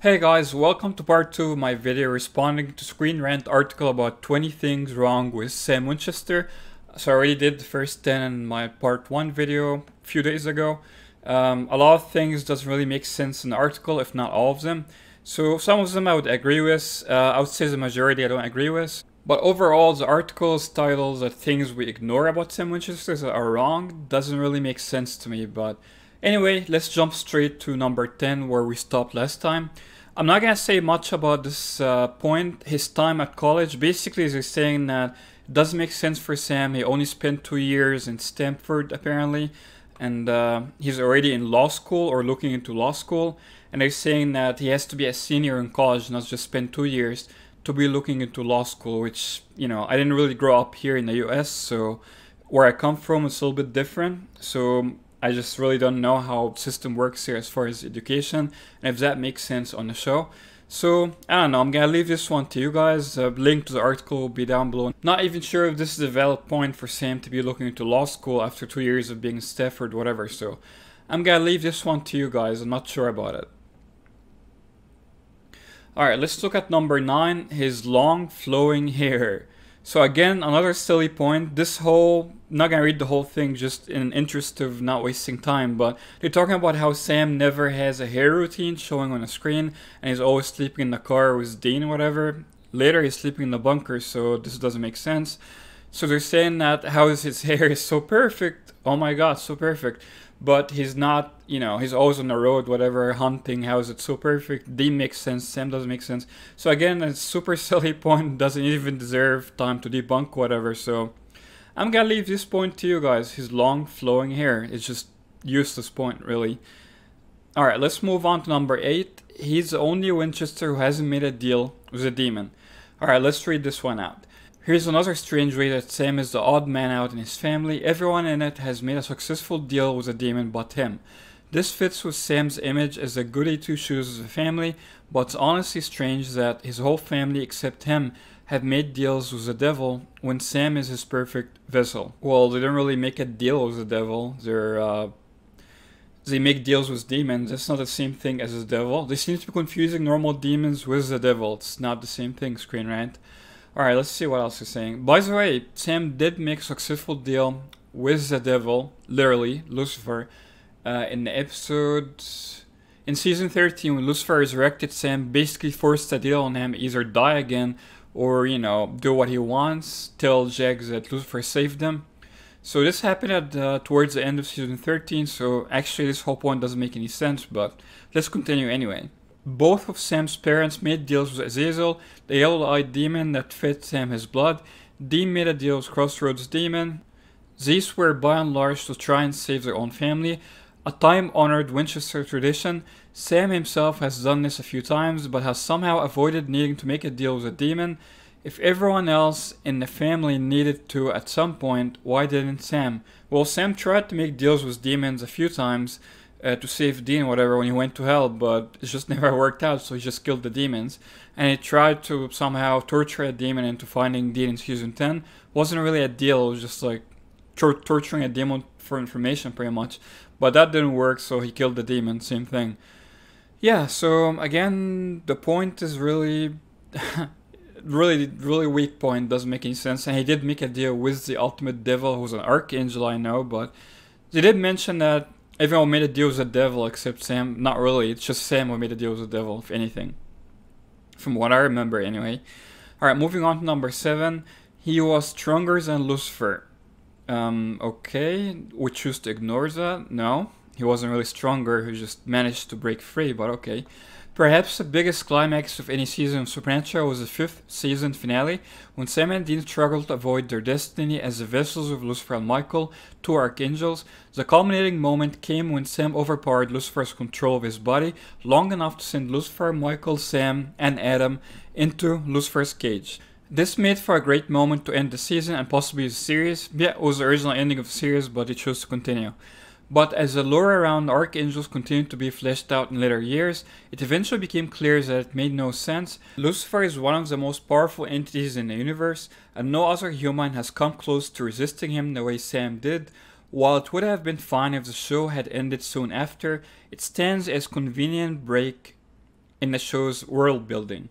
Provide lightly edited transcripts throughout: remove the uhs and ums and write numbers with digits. Hey guys, welcome to part 2 of my video responding to Screen Rant article about 20 things wrong with Sam Winchester. So I already did the first 10 in my part 1 video a few days ago. A lot of things doesn't really make sense in the article, if not all of them. So some of them I would agree with, I would say the majority I don't agree with. But overall, the article's title, the things we ignore about Sam Winchester that are wrong, doesn't really make sense to me, but anyway, let's jump straight to number 10 where we stopped last time. I'm not gonna say much about this point, his time at college. Basically they're saying that it doesn't make sense for Sam, he only spent 2 years in Stanford apparently, and he's already in law school or looking into law school, and they're saying that he has to be a senior in college, not just spend 2 years, to be looking into law school, which, you know, I didn't really grow up here in the US, so where I come from it's a little bit different, so I just really don't know how the system works here as far as education, and if that makes sense on the show. So, I don't know, I'm gonna leave this one to you guys. The link to the article will be down below. Not even sure if this is a valid point for Sam to be looking into law school after 2 years of being in Stanford, whatever, so I'm gonna leave this one to you guys, I'm not sure about it. Alright, let's look at number 9, his long flowing hair. So again, another silly point. This whole, I'm not gonna read the whole thing just in interest of not wasting time, but they're talking about how Sam never has a hair routine showing on the screen, and he's always sleeping in the car with Dean or whatever. Later he's sleeping in the bunker, so this doesn't make sense. So they're saying that how his hair is so perfect, oh my god, so perfect, but he's not, you know, he's always on the road, whatever, hunting, how is it so perfect? Dean makes sense, Sam doesn't make sense. So again, a super silly point, doesn't even deserve time to debunk whatever, so I'm gonna leave this point to you guys, his long flowing hair, it's just useless point really. Alright, let's move on to number 8, he's the only Winchester who hasn't made a deal with a demon. Alright, let's read this one out. Here's another strange way that Sam is the odd man out in his family. Everyone in it has made a successful deal with a demon but him. This fits with Sam's image as a goody two-shoes of the family, but it's honestly strange that his whole family except him have made deals with the devil when Sam is his perfect vessel. Well, they don't really make a deal with the devil, they make deals with demons. That's not the same thing as the devil. They seem to be confusing normal demons with the devil. It's not the same thing, Screen Rant. Alright, let's see what else he's saying. By the way, Sam did make a successful deal with the devil, literally, Lucifer, in the episode... In season 13, when Lucifer resurrected, Sam basically forced a deal on him, either die again, or, you know, do what he wants, tell Jack that Lucifer saved him. So this happened at, towards the end of season 13, so actually this whole point doesn't make any sense, but let's continue anyway. Both of Sam's parents made deals with Azazel, the yellow-eyed demon that fed Sam his blood. Dean made a deal with Crossroads Demon. These were by and large to try and save their own family. A time-honored Winchester tradition, Sam himself has done this a few times but has somehow avoided needing to make a deal with a demon. If everyone else in the family needed to at some point, why didn't Sam? Well, Sam tried to make deals with demons a few times. To save Dean whatever when he went to hell, but it just never worked out, so he just killed the demons. And he tried to somehow torture a demon into finding Dean in season 10. Wasn't really a deal, it was just like torturing a demon for information pretty much. But that didn't work, so he killed the demon, same thing. Yeah, so again, the point is really, really weak point, doesn't make any sense. And he did make a deal with the ultimate devil, who's an archangel, I know, but they did mention that everyone made a deal with the devil except Sam. Not really, it's just Sam who made a deal with the devil, if anything. From what I remember, anyway. Alright, moving on to number 7. He was stronger than Lucifer. Okay, we choose to ignore that. No, he wasn't really stronger, he just managed to break free, but okay. Perhaps the biggest climax of any season of Supernatural was the 5th season finale, when Sam and Dean struggled to avoid their destiny as the vessels of Lucifer and Michael, two archangels. The culminating moment came when Sam overpowered Lucifer's control of his body long enough to send Lucifer, Michael, Sam, and Adam into Lucifer's cage. This made for a great moment to end the season and possibly the series. Yeah, it was the original ending of the series, but they chose to continue. But as the lore around archangels continued to be fleshed out in later years, it eventually became clear that it made no sense. Lucifer is one of the most powerful entities in the universe, and no other human has come close to resisting him the way Sam did. While it would have been fine if the show had ended soon after, it stands as a convenient break in the show's world building.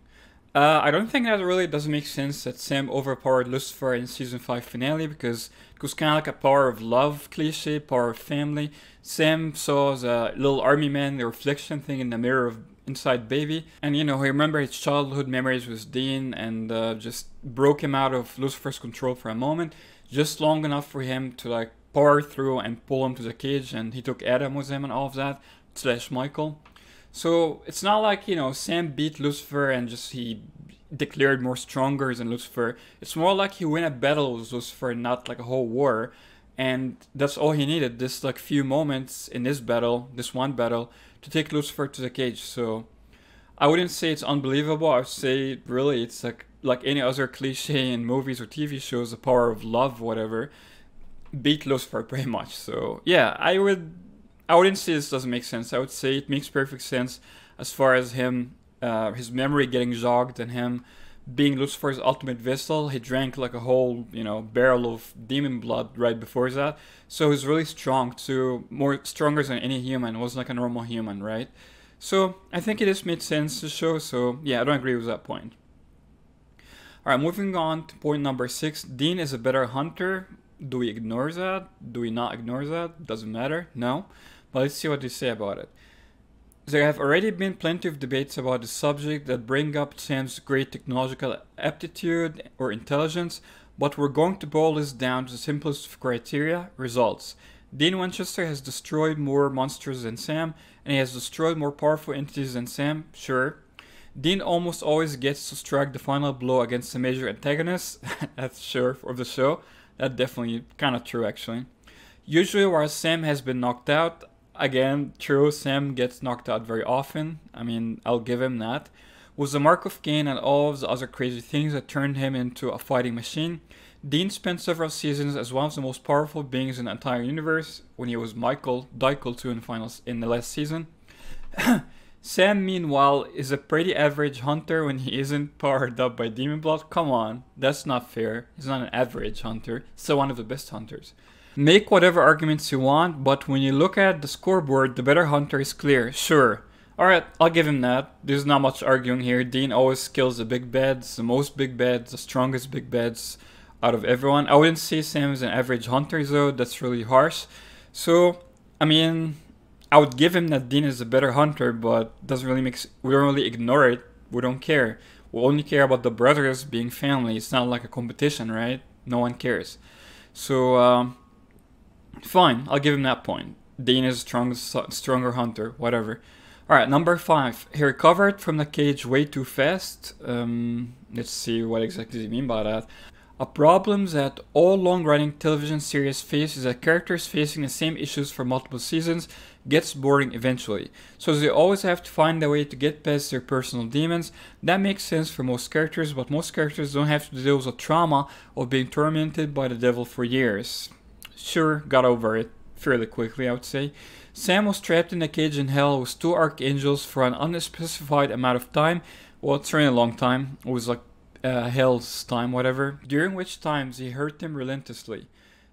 I don't think that really doesn't make sense that Sam overpowered Lucifer in season 5 finale, because it was kind of like a power of love cliche, power of family. Sam saw the little army man, the reflection thing in the mirror of inside baby, and you know, he remembered his childhood memories with Dean and just broke him out of Lucifer's control for a moment, just long enough for him to like power through and pull him to the cage, and he took Adam with him and all of that, slash Michael. So it's not like, you know, Sam beat Lucifer and just he declared more stronger than Lucifer. It's more like he won a battle with Lucifer, not like a whole war. And that's all he needed, this like few moments in this battle, this one battle, to take Lucifer to the cage. So I wouldn't say it's unbelievable. I would say really it's like any other cliche in movies or TV shows, the power of love, whatever, beat Lucifer pretty much. So yeah, I wouldn't say this doesn't make sense. I would say it makes perfect sense as far as him, his memory getting jogged and him being Lucifer's ultimate vessel. He drank like a whole, you know, barrel of demon blood right before that. So he's really strong too, more stronger than any human, wasn't like a normal human, right? So I think it just made sense to show. So yeah, I don't agree with that point. All right, moving on to point number 6. Dean is a better hunter. Do we ignore that? Do we not ignore that? Doesn't matter. No. But let's see what they say about it. There have already been plenty of debates about the subject that bring up Sam's great technological aptitude or intelligence, but we're going to boil this down to the simplest criteria: results. Dean Winchester has destroyed more monsters than Sam, and he has destroyed more powerful entities than Sam, sure. Dean almost always gets to strike the final blow against the major antagonist, that's sure, of the show. That's definitely kind of true, actually. Usually, while Sam has been knocked out, again, true, Sam gets knocked out very often. I mean, I'll give him that. With the Mark of Cain and all of the other crazy things that turned him into a fighting machine, Dean spent several seasons as one of the most powerful beings in the entire universe when he was Michael, Dykel 2 in the finals in the last season. Sam, meanwhile, is a pretty average hunter when he isn't powered up by demon blood. Come on, that's not fair. He's not an average hunter. He's still one of the best hunters. Make whatever arguments you want, but when you look at the scoreboard, the better hunter is clear, sure. Alright, I'll give him that. There's not much arguing here. Dean always kills the big beds, the most big beds, the strongest big beds out of everyone. I wouldn't say Sam is an average hunter though, that's really harsh. So, I mean, I would give him that Dean is a better hunter, but doesn't really make, we don't really ignore it, we don't care. We only care about the brothers being family. It's not like a competition, right? No one cares. So, fine, I'll give him that point. Dean is a stronger hunter, whatever. Alright, number 5. He recovered from the cage way too fast. Let's see what exactly he mean by that. A problem that all long-running television series face is that characters facing the same issues for multiple seasons gets boring eventually. So they always have to find a way to get past their personal demons. That makes sense for most characters, but most characters don't have to deal with the trauma of being tormented by the devil for years. Sure, got over it fairly quickly, I would say. Sam was trapped in a cage in hell with 2 archangels for an unspecified amount of time. Well, it's really a long time. It was like hell's time, whatever. During which times he hurt him relentlessly.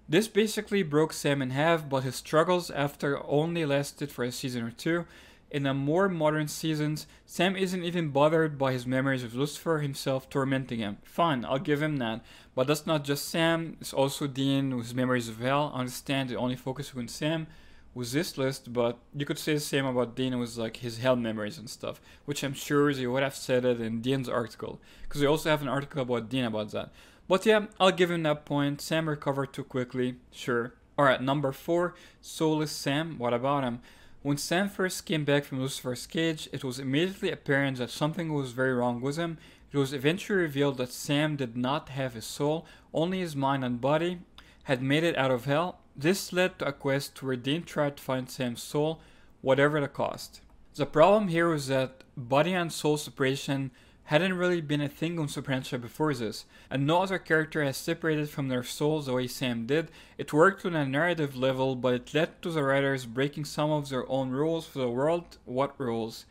This basically broke Sam in half, but his struggles after only lasted for a season or 2. In the more modern seasons, Sam isn't even bothered by his memories of Lucifer himself tormenting him. Fine, I'll give him that. But that's not just Sam, it's also Dean with memories of hell. I understand they only focus on Sam with this list, but you could say the same about Dean with like his hell memories and stuff, which I'm sure they would have said it in Dean's article, because they also have an article about Dean about that. But yeah, I'll give him that point. Sam recovered too quickly, sure. Alright, number 4, soulless Sam, what about him? When Sam first came back from Lucifer's cage, it was immediately apparent that something was very wrong with him. It was eventually revealed that Sam did not have his soul, only his mind and body had made it out of hell. This led to a quest where Dean tried to find Sam's soul, whatever the cost. The problem here was that body and soul separation hadn't really been a thing on Supernatural before this, and no other character has separated from their souls the way Sam did. It worked on a narrative level, but it led to the writers breaking some of their own rules for the world. What rules?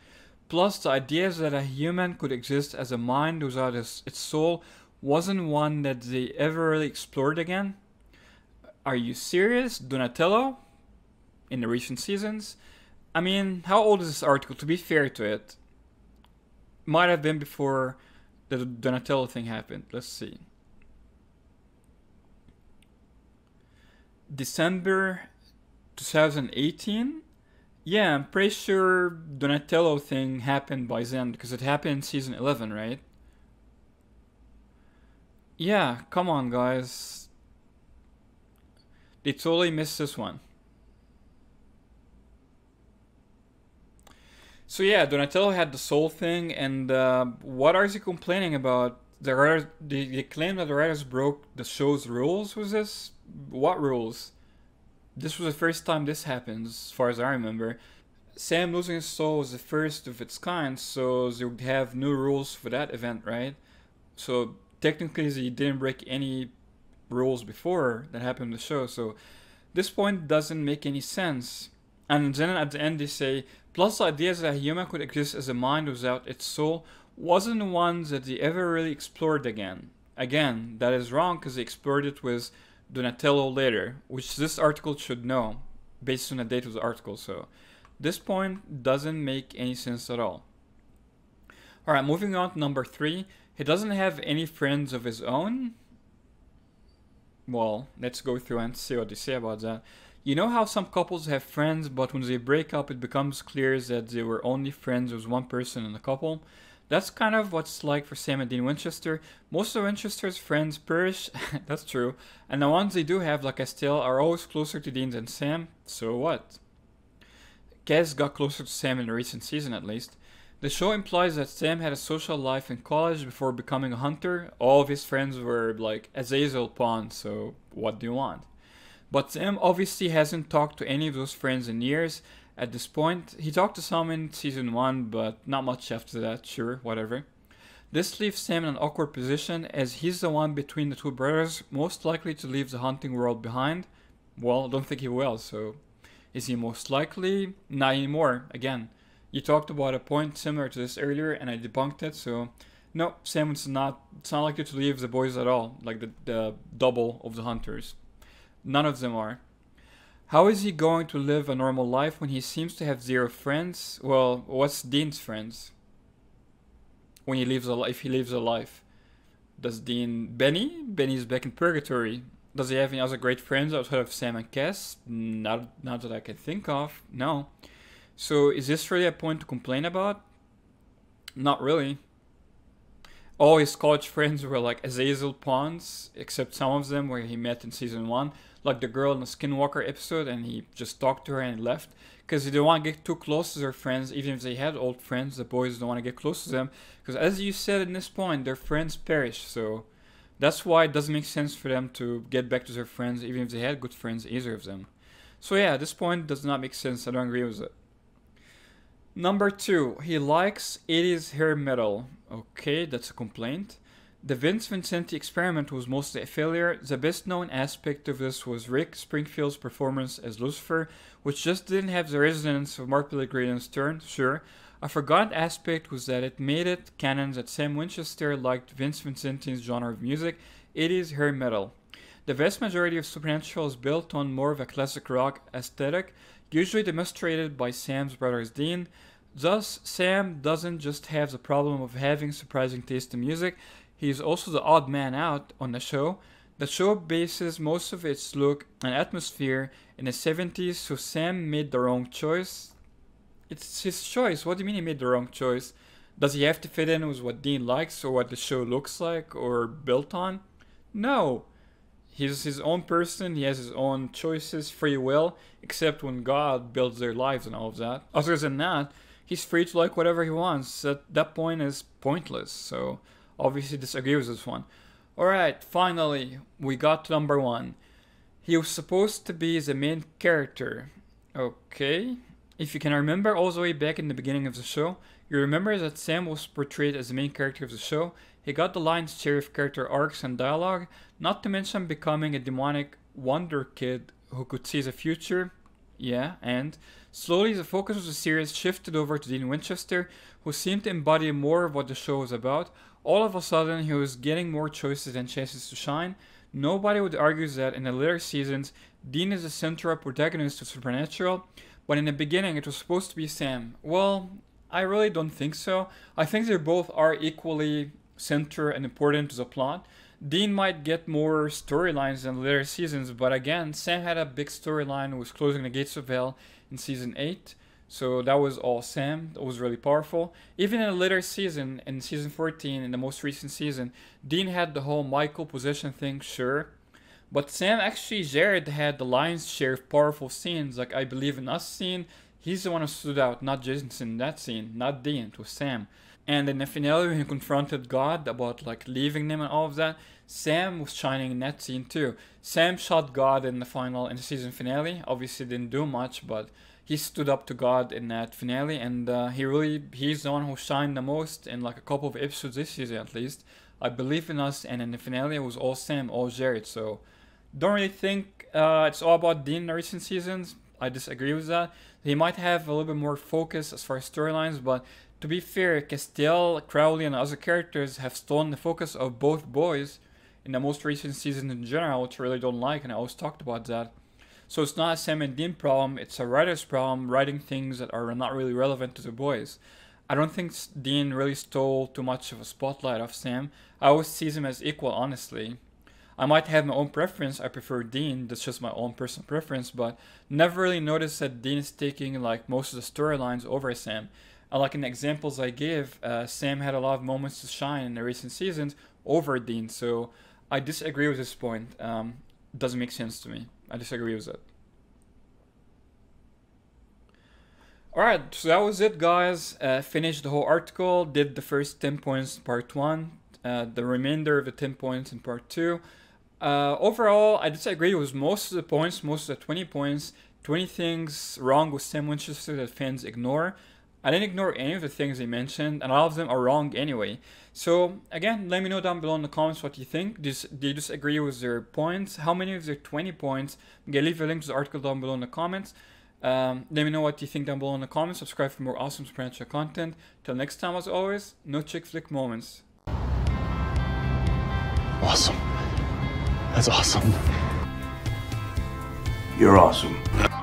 Plus, the idea that a human could exist as a mind without its soul wasn't one that they ever really explored again. Are you serious? Donatello? In the recent seasons? I mean, how old is this article, to be fair to it? Might have been before the Donatello thing happened. Let's see. December 2018? Yeah, I'm pretty sure Donatello thing happened by then, because it happened in season 11, right? Yeah, come on, guys. They totally missed this one. So yeah, Donatello had the soul thing, and what are they complaining about? The writers, they claim that the writers broke the show's rules with this? What rules? This was the first time this happens, as far as I remember. Sam losing his soul was the first of its kind, so they would have new rules for that event, right? So technically, they didn't break any rules before that happened in the show, so this point doesn't make any sense. And then at the end they say, plus the idea that a human could exist as a mind without its soul wasn't one that they ever really explored again. Again, that is wrong, because they explored it with Donatello later, which this article should know, based on the date of the article, so this point doesn't make any sense at all. Alright, moving on to number 3, he doesn't have any friends of his own? Well, let's go through and see what they say about that. You know how some couples have friends, but when they break up it becomes clear that they were only friends with one person in the couple? That's kind of what's like for Sam and Dean Winchester. Most of Winchester's friends perish, that's true, and the ones they do have, like Castiel, are always closer to Dean than Sam, so what? Cass got closer to Sam in the recent season, at least. The show implies that Sam had a social life in college before becoming a hunter. All of his friends were like Azazel pawns, so what do you want? But Sam obviously hasn't talked to any of those friends in years at this point. He talked to some in season 1, but not much after that, sure, whatever. This leaves Sam in an awkward position, as he's the one between the two brothers most likely to leave the hunting world behind. Well, I don't think he will, so... Is he most likely? Not anymore, again. You talked about a point similar to this earlier, and I debunked it, so... No, Sam is not likely to leave the boys at all, like the double of the hunters. None of them are. How is he going to live a normal life when he seems to have zero friends? Well, what's Dean's friends? When he lives a life, if he lives a life. Does Dean... Benny? Benny's back in purgatory. Does he have any other great friends outside of Sam and Cass? Not that I can think of, no. So is this really a point to complain about? Not really. All his college friends were like Azazel pawns, except some of them where he met in season 1, like the girl in the Skinwalker episode, and he just talked to her and left, because they don't want to get too close to their friends. Even if they had old friends, the boys don't want to get close to them, because as you said in this point, their friends perish, so that's why it doesn't make sense for them to get back to their friends, even if they had good friends, either of them. So yeah, this point does not make sense, I don't agree with it. Number 2, he likes 80s hair metal. Okay, that's a complaint. The Vince Vincenti experiment was mostly a failure. The best known aspect of this was Rick Springfield's performance as Lucifer, which just didn't have the resonance of Mark Pellegrino's turn, sure. A forgotten aspect was that it made it canon that Sam Winchester liked Vince Vincenti's genre of music, 80s hair metal. The vast majority of Supernatural is built on more of a classic rock aesthetic, usually demonstrated by Sam's brother Dean. Thus, Sam doesn't just have the problem of having surprising taste in music, he is also the odd man out on the show. The show bases most of its look and atmosphere in the 70s, so Sam made the wrong choice. It's his choice. What do you mean he made the wrong choice? Does he have to fit in with what Dean likes or what the show looks like or built on? No. He's his own person, he has his own choices, free will, except when God builds their lives and all of that. Other than that, he's free to like whatever he wants. At that point is pointless, so obviously disagree with this one. Alright, finally, we got to number 1. He was supposed to be the main character. Okay. If you can remember all the way back in the beginning of the show, you remember that Sam was portrayed as the main character of the show. He got the lion's share of character arcs and dialogue, not to mention becoming a demonic wonder kid who could see the future. Yeah, and slowly the focus of the series shifted over to Dean Winchester, who seemed to embody more of what the show was about. All of a sudden, he was getting more choices and chances to shine. Nobody would argue that in the later seasons, Dean is the central protagonist of Supernatural, but in the beginning it was supposed to be Sam. Well, I really don't think so. I think they both are equally central and important to the plot. Dean might get more storylines in later seasons, but again, Sam had a big storyline with closing the gates of hell in season 8. So that was all Sam. That was really powerful. Even in a later season, in season 14, in the most recent season, Dean had the whole Michael possession thing, sure. But Sam actually, Jared, had the lion's share of powerful scenes, like I Believe in Us scene. He's the one who stood out, not Jason in that scene, not Dean, it was Sam. And in the finale, when he confronted God about like leaving them and all of that, Sam was shining in that scene too. Sam shot God in the final, in the season finale. Obviously didn't do much, but he stood up to God in that finale, and he's the one who shined the most in like a couple of episodes this season at least. I Believe in Us and in the finale it was all Sam, all Jared, so don't really think it's all about Dean in the recent seasons. I disagree with that. He might have a little bit more focus as far as storylines, but to be fair, Castiel, Crowley, and other characters have stolen the focus of both boys in the most recent season in general, which I really don't like, and I always talked about that. So it's not a Sam and Dean problem, it's a writer's problem, writing things that are not really relevant to the boys. I don't think Dean really stole too much of a spotlight off Sam. I always see them as equal, honestly. I might have my own preference, I prefer Dean, that's just my own personal preference, but never really noticed that Dean is taking like most of the storylines over Sam. And like in the examples I gave, Sam had a lot of moments to shine in the recent seasons over Dean, so I disagree with this point. It doesn't make sense to me. I disagree with it. Alright, so that was it, guys. Finished the whole article, did the first 10 points in part 1. The remainder of the 10 points in part 2. Overall, I disagree with most of the points, most of the 20 points. 20 things wrong with Sam Winchester that fans ignore. I didn't ignore any of the things they mentioned, and all of them are wrong anyway. So, again, let me know down below in the comments what you think. Do you disagree with their points? How many of their 20 points? Okay, leave a link to the article down below in the comments. Let me know what you think down below in the comments. Subscribe for more awesome Supernatural content. Till next time, as always, no chick flick moments. Awesome. That's awesome. You're awesome.